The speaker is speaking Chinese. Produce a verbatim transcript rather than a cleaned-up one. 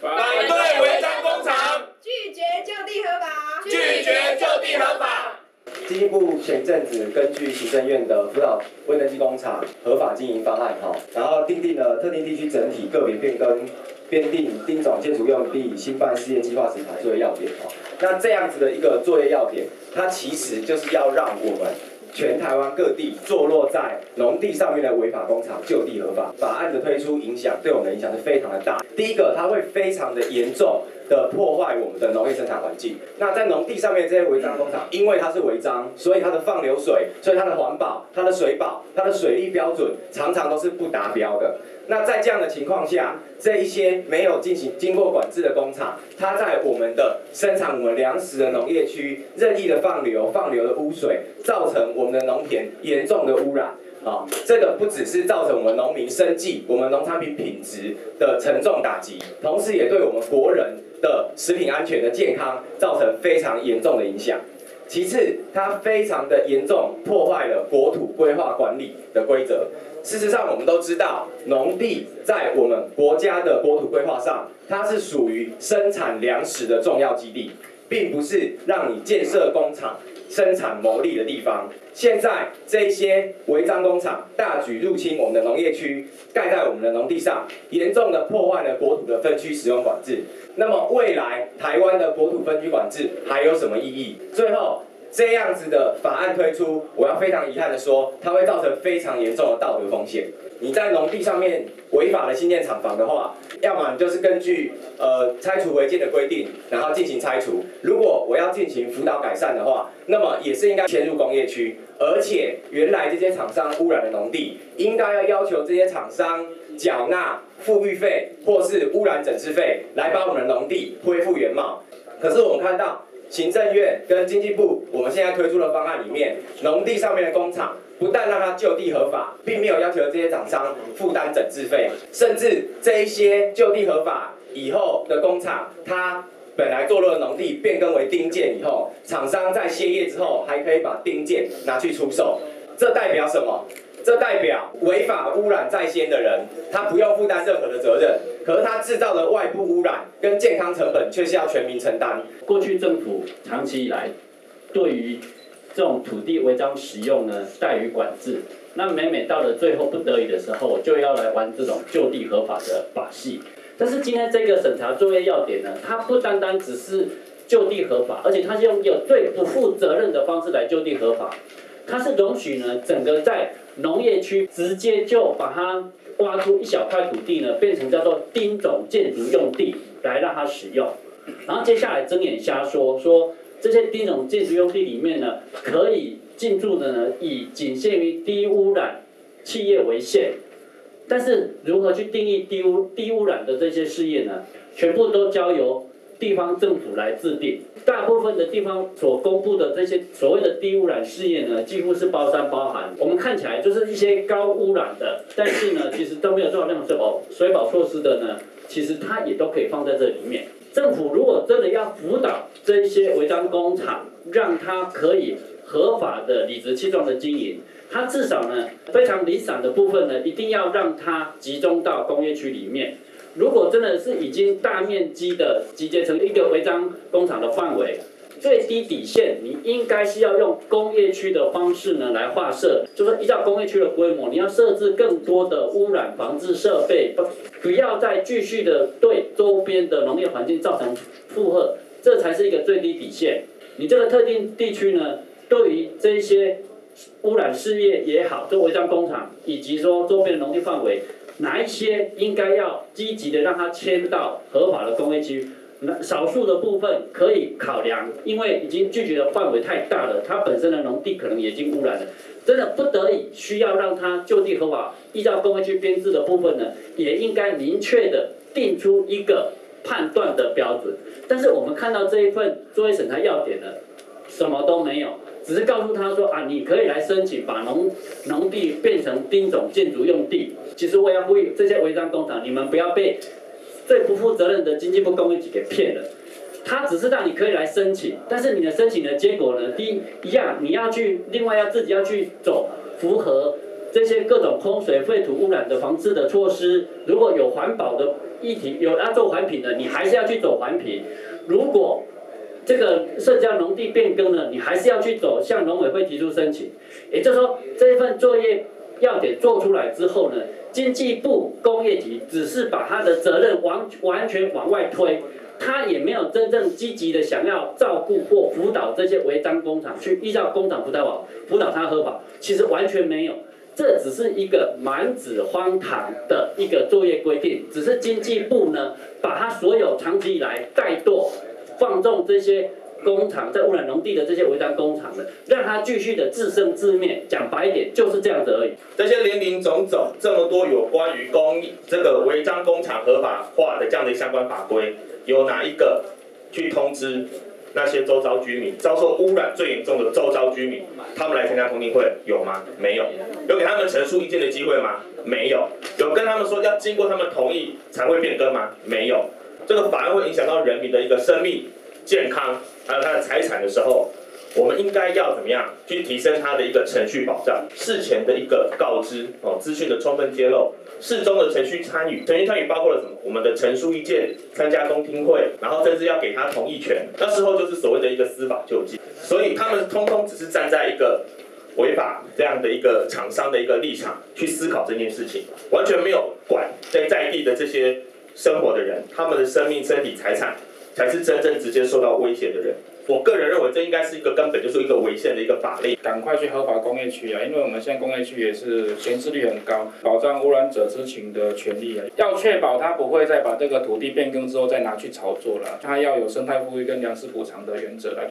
反对违章工厂，拒绝就地合法，拒绝就地合法。进一步，前阵子根据行政院的辅导未登记工厂合法经营方案哈，然后订定了特定地区整体个别变更编定丁种建筑用地新办事业计划审查作业要点哈。那这样子的一个作业要点，它其实就是要让我们全台湾各地坐落在农地上面的违法工厂就地合法。法案的推出影响对我们的影响是非常的大。第一个，它会非常的严重的破坏我们的农业生产环境。那在农地上面这些违章工厂，因为它是违章，所以它的放流水，所以它的环保、它的水保、它的水利标准常常都是不达标的。那在这样的情况下，这一些没有进行经过管制的工厂，它在我们的生产我们粮食的农业区任意的放流，放流的污水，造成我。我们的农田严重的污染，啊、哦，这个不只是造成我们农民生计、我们农产品品质的沉重打击，同时也对我们国人的食品安全的健康造成非常严重的影响。其次，它非常的严重破坏了国土规划管理的规则。事实上，我们都知道，农地在我们国家的国土规划上，它是属于生产粮食的重要基地，并不是让你建设工厂生产牟利的地方。现在这些违章工厂大举入侵我们的农业区，盖在我们的农地上，严重的破坏了国土的分区使用管制。那么未来台湾的国土分区管制还有什么意义？最后，这样子的法案推出，我要非常遗憾的说，它会造成非常严重的道德风险。你在农地上面违法的新建厂房的话，要么你就是根据呃拆除违建的规定，然后进行拆除。如果我要进行辅导改善的话，那么也是应该迁入工业区，而且原来这些厂商污染的农地，应该要要求这些厂商缴纳复育费或是污染整治费，来把我们的农地恢复原貌。可是我们看到，行政院跟经济部我们现在推出的方案里面，农地上面的工厂不但让它就地合法，并没有要求这些厂商负担整治费，甚至这一些就地合法以后的工厂，它本来坐落的农地变更为丁建以后，厂商在歇业之后还可以把丁建拿去出售。这代表什么？这代表违法污染在先的人，他不用负担任何的责任，可是他制造的外部污染跟健康成本却是要全民承担。过去政府长期以来对于这种土地违章使用呢，怠于管制，那每每到了最后不得已的时候，就要来玩这种就地合法的把戏。但是今天这个审查作业要点呢，它不单单只是就地合法，而且它是用一个最不负责任的方式来就地合法。它是容许呢，整个在农业区直接就把它挖出一小块土地呢，变成叫做丁种建筑用地来让它使用，然后接下来睁眼瞎说，说这些丁种建筑用地里面呢，可以进驻的呢，以仅限于低污染企业为限。但是如何去定义低污低污染的这些事业呢？全部都交由地方政府来制定。大部分的地方所公布的这些所谓的低污染事业呢，几乎是包山包含。我们看起来就是一些高污染的，但是呢，其实都没有做到那种水保水保措施的呢，其实它也都可以放在这里面。政府如果真的要辅导这些违章工厂，让它可以合法的、理直气壮的经营，它至少呢，非常零散的部分呢，一定要让它集中到工业区里面。如果真的是已经大面积的集结成一个违章工厂的范围，最低底线你应该是要用工业区的方式呢来划设，就是依照工业区的规模，你要设置更多的污染防治设备，不要再继续的对周边的农业环境造成负荷，这才是一个最低底线。你这个特定地区呢，对于这些污染事业也好，这违章工厂以及说周边的农地范围，哪一些应该要积极的让它迁到合法的工业区？少数的部分可以考量，因为已经拒绝的范围太大了，它本身的农地可能已经污染了，真的不得已需要让它就地合法。依照工业区编制的部分呢，也应该明确的定出一个判断的标准。但是我们看到这一份作业审查要点呢，什么都没有，只是告诉他说啊，你可以来申请把农农地变成丁种建筑用地。其实我要呼吁这些违章工厂，你们不要被最不负责任的经济部工业局给骗了。它只是让你可以来申请，但是你的申请的结果呢，第一一样你要去，另外要自己要去走符合这些各种空水废土污染的防治的措施。如果有环保的议题，有要做环评的，你还是要去走环评。如果这个涉及到农地变更呢，你还是要去走向农委会提出申请。也就是说，这份作业要点做出来之后呢，经济部工业局只是把他的责任完完全往外推，他也没有真正积极的想要照顾或辅导这些违章工厂去依照工厂辅导法辅导他合法，其实完全没有。这只是一个满纸荒唐的一个作业规定，只是经济部呢把他所有长期以来怠惰。放纵这些工厂在污染农地的这些违章工厂的，让它继续的自生自灭。讲白一点，就是这样子而已。这些林林总总这么多有关于工这个违章工厂合法化的这样的相关法规，有哪一个去通知那些周遭居民遭受污染最严重的周遭居民，他们来参加通听会有吗？没有。有给他们陈述意见的机会吗？没有。有跟他们说要经过他们同意才会变更吗？没有。这个法案会影响到人民的一个生命、健康，还有他的财产的时候，我们应该要怎么样去提升他的一个程序保障？事前的一个告知哦，资讯的充分揭露，事中的程序参与，程序参与包括了什么？我们的陈述意见、参加公听会，然后甚至要给他同意权。那事后就是所谓的一个司法救济，所以他们通通只是站在一个违法这样的一个厂商的一个立场去思考这件事情，完全没有管在在地的这些。生活的人，他们的生命、身体、财产，才是真正直接受到威胁的人。我个人认为，这应该是一个根本就是一个违宪的一个法令。赶快去合法工业区啊！因为我们现在工业区也是闲置率很高，保障污染者知情的权利啊，要确保他不会再把这个土地变更之后再拿去炒作了。他要有生态富裕跟粮食补偿的原则来。